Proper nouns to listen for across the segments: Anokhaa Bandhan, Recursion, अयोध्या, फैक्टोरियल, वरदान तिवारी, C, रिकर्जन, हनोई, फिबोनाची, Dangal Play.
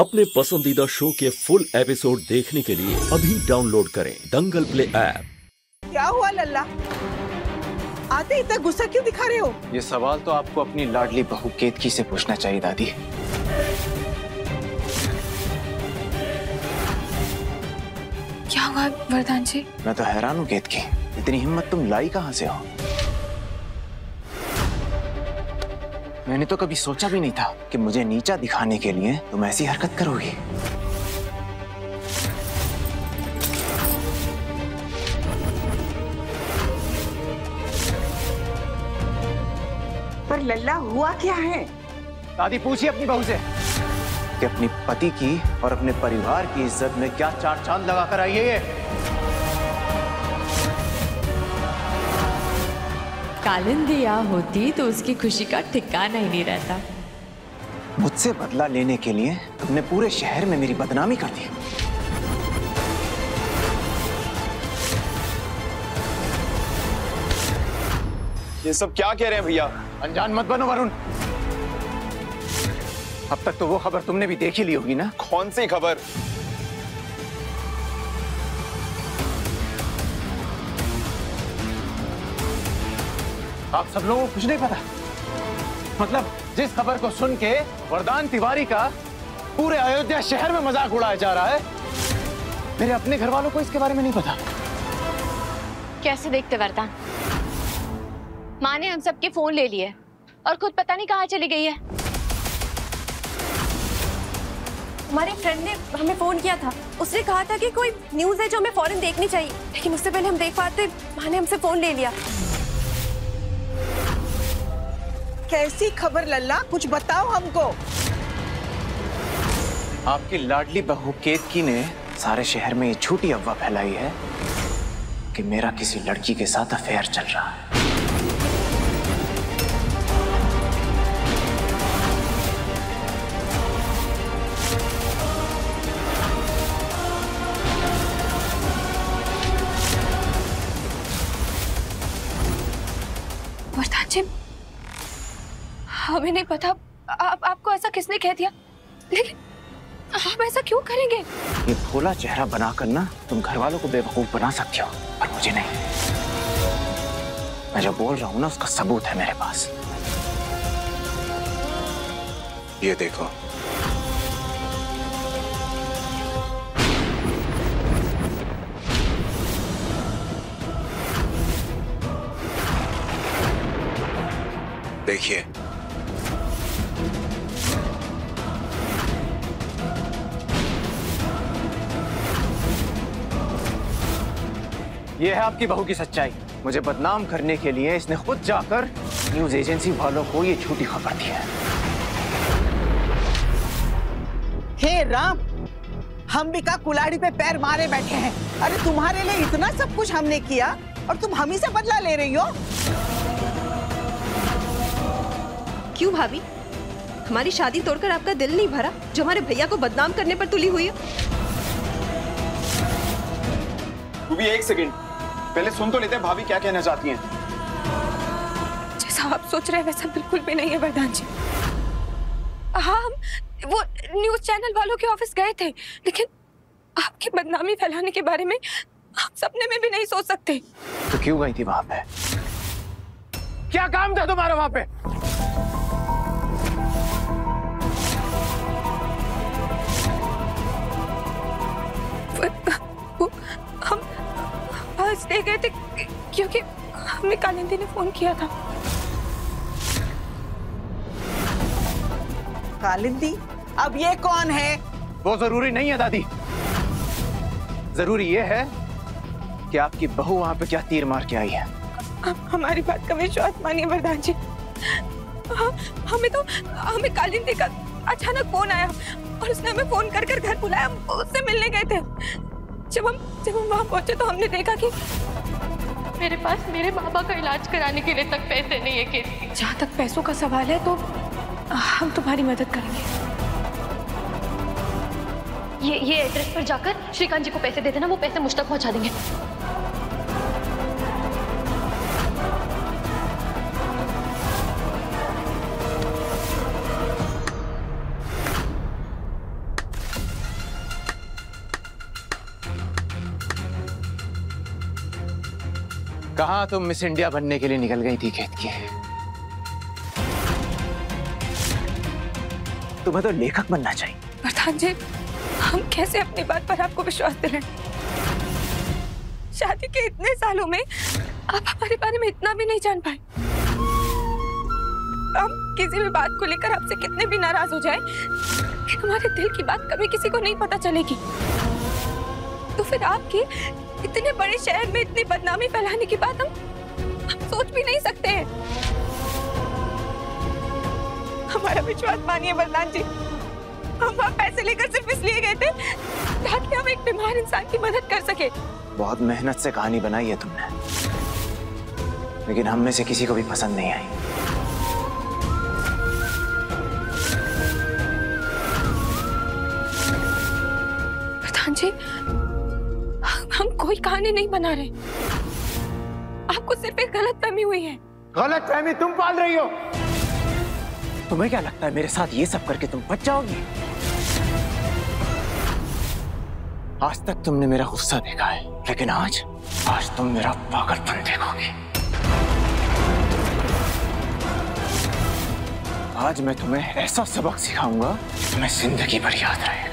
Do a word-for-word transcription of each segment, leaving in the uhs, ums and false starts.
अपने पसंदीदा शो के फुल एपिसोड देखने के लिए अभी डाउनलोड करें दंगल प्ले ऐप। क्या हुआ लल्ला, आते इतना गुस्सा क्यों दिखा रहे हो? ये सवाल तो आपको अपनी लाडली बहू केतकी से पूछना चाहिए दादी। क्या हुआ वरदान जी? मैं तो हैरान हूँ केतकी, इतनी हिम्मत तुम लाई कहाँ से हो? मैंने तो कभी सोचा भी नहीं था कि मुझे नीचा दिखाने के लिए तुम ऐसी हरकत करोगी। पर लल्ला हुआ क्या है? दादी पूछिए अपनी बहू से कि अपने पति की और अपने परिवार की इज्जत में क्या चार चांद लगा कर आई है ये। कालिंदिया होती तो उसकी खुशी का ठिकाना ही नहीं रहता। मुझसे बदला लेने के लिए तुमने पूरे शहर में मेरी बदनामी कर दी। ये सब क्या कह रहे हैं भैया? अनजान मत बनो वरुण। अब तक तो वो खबर तुमने भी देख ही ली होगी ना। कौन सी खबर? आप सब लोगों को कुछ नहीं पता? मतलब जिस खबर को सुन के वरदान तिवारी का पूरे अयोध्या शहर में मजाक उड़ाया जा रहा है, मेरे अपने घर वालों को इसके बारे में नहीं पता। कैसे देखते वरदान, माँ ने हम सबके फोन ले लिए और खुद पता नहीं कहाँ चली गई है। हमारे फ्रेंड ने हमें फोन किया था, उसने कहा था कि कोई न्यूज है जो हमें फौरन देखनी चाहिए, लेकिन उससे पहले हम देख पाते माँ ने हमसे फोन ले लिया। कैसी खबर लल्ला, कुछ बताओ हमको। आपकी लाडली बहू केतकी ने सारे शहर में ये झूठी अफवाह फैलाई है कि मेरा किसी लड़की के साथ अफेयर चल रहा है। वरदान जी हमें नहीं पता, आ, आपको ऐसा किसने कह दिया? लेकिन आप ऐसा क्यों करेंगे? ये भोला चेहरा बनाकर ना तुम घर वालों को बेवकूफ बना सकते हो, पर मुझे नहीं। मैं जो बोल रहा हूँ ना उसका सबूत है मेरे पास। ये देखो। देखिए यह है आपकी बहू की सच्चाई। मुझे बदनाम करने के लिए इसने खुद जाकर न्यूज एजेंसी वालों को ये झूठी खबर दी है। हे राम, हम भी का कुल्हाड़ी पे पैर मारे बैठे हैं। अरे तुम्हारे लिए इतना सब कुछ हमने किया और तुम हम ही से बदला ले रही हो। क्यों भाभी, हमारी शादी तोड़कर आपका दिल नहीं भरा जो हमारे भैया को बदनाम करने पर तुली हुई हो? तू भी एक सेकंड पहले सुन तो लेते हैं भाभी क्या कहना चाहती हैं। जैसा आप सोच रहे हैं वैसा बिल्कुल भी नहीं है वरदान जी। हाँ, हम वो न्यूज चैनल वालों के ऑफिस गए थे, लेकिन आपकी बदनामी फैलाने के बारे में आप सपने में भी नहीं सोच सकते। तो क्यों गई थी वहाँ पे? क्या काम था तुम्हारा वहाँ पे? दे गए थे क्योंकि हमें कालिंदी ने फोन किया था। कालिंदी? अब ये कौन है? वो जरूरी नहीं है दादी, जरूरी ये है कि आपकी बहू वहां पे क्या तीर मार के आई है। हम हमारी बात का विश्वास मानिए वरदान जी। हमें तो हमें कालिंदी का अचानक फोन आया और उसने हमें फोन कर कर घर बुलाया। हम उससे मिलने गए थे। जब हम जब हम वहाँ पहुँचे तो हमने देखा कि मेरे पास मेरे बाबा का इलाज कराने के लिए तक पैसे नहीं है केतकी। जहाँ तक पैसों का सवाल है तो हम तुम्हारी मदद करेंगे। ये ये एड्रेस पर जाकर श्रीकांत जी को पैसे दे देना, वो पैसे मुझ तक पहुँचा देंगे। कहाँ तुम मिस इंडिया बनने के लिए निकल गई थी खेत की? तुम्हें तो लेखक बनना चाहिए। प्रधान जी, हम कैसे अपनी बात पर आपको विश्वास दिलाएं? शादी के इतने सालों में आप हमारे बारे में इतना भी नहीं जान पाए। हम किसी भी बात को लेकर आपसे कितने भी नाराज हो जाएं, हमारे दिल की बात कभी किसी को नहीं पता चलेगी। तो फिर आपके इतने बड़े शहर में इतनी बदनामी फैलाने की बात हम, हम सोच भी नहीं सकते हैं। हमारा विश्वास मानिए बलदान जी, हम वहाँ पैसे लेकर सिर्फ इसलिए गए थे ताकि हम एक बीमार इंसान की मदद कर सके। बहुत मेहनत से कहानी बनाई है तुमने, लेकिन हम में से किसी को भी पसंद नहीं आई। प्रधान जी, हम कोई कहानी नहीं बना रहे, आपको सिर्फ एक गलतफहमी हुई है। गलतफहमी तुम पाल रही हो। तुम्हें क्या लगता है मेरे साथ ये सब करके तुम बच जाओगी? आज तक तुमने मेरा गुस्सा देखा है, लेकिन आज आज तुम मेरा पागलपन देखोगी। आज मैं तुम्हें ऐसा सबक सिखाऊंगा तुम्हें जिंदगी भर याद रहेगा।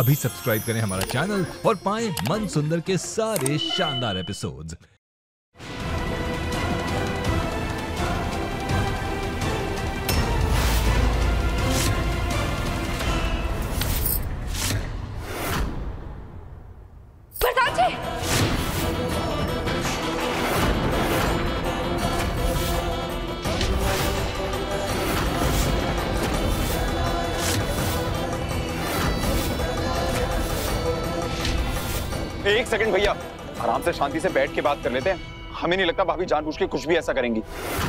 अभी सब्सक्राइब करें हमारा चैनल और पाएं मन सुंदर के सारे शानदार एपिसोड्स। एक सेकंड भैया, आराम से शांति से बैठ के बात कर लेते हैं। हमें नहीं लगता भाभी जानबूझ के कुछ भी ऐसा करेंगी।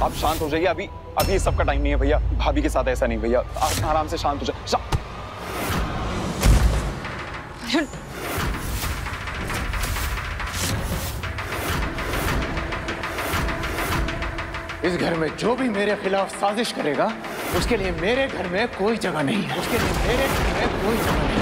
आप शांत हो जाइए, अभी अभी ये सबका टाइम नहीं है भैया। भाभी के साथ ऐसा नहीं भैया, आप आराम से शांत हो जाए। शा... इस घर में जो भी मेरे खिलाफ साजिश करेगा उसके लिए मेरे घर में कोई जगह नहीं है। उसके लिए मेरे घर में कोई जगह नहीं है।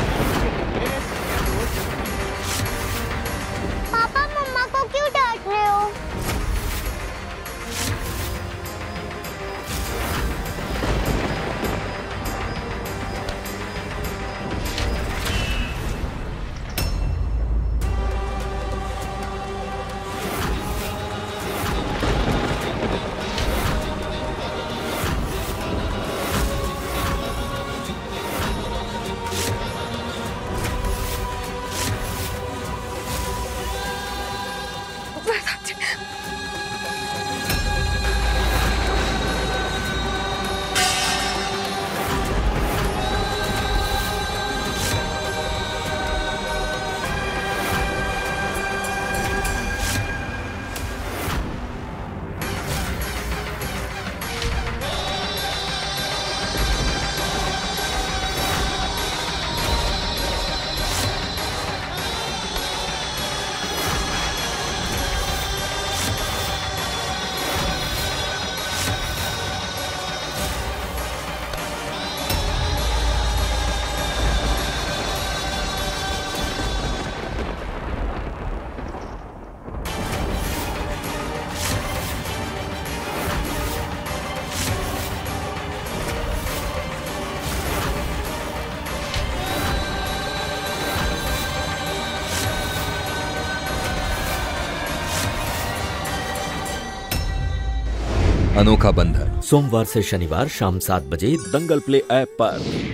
अनोखा बंधन सोमवार से शनिवार शाम सात बजे दंगल प्ले ऐप पर।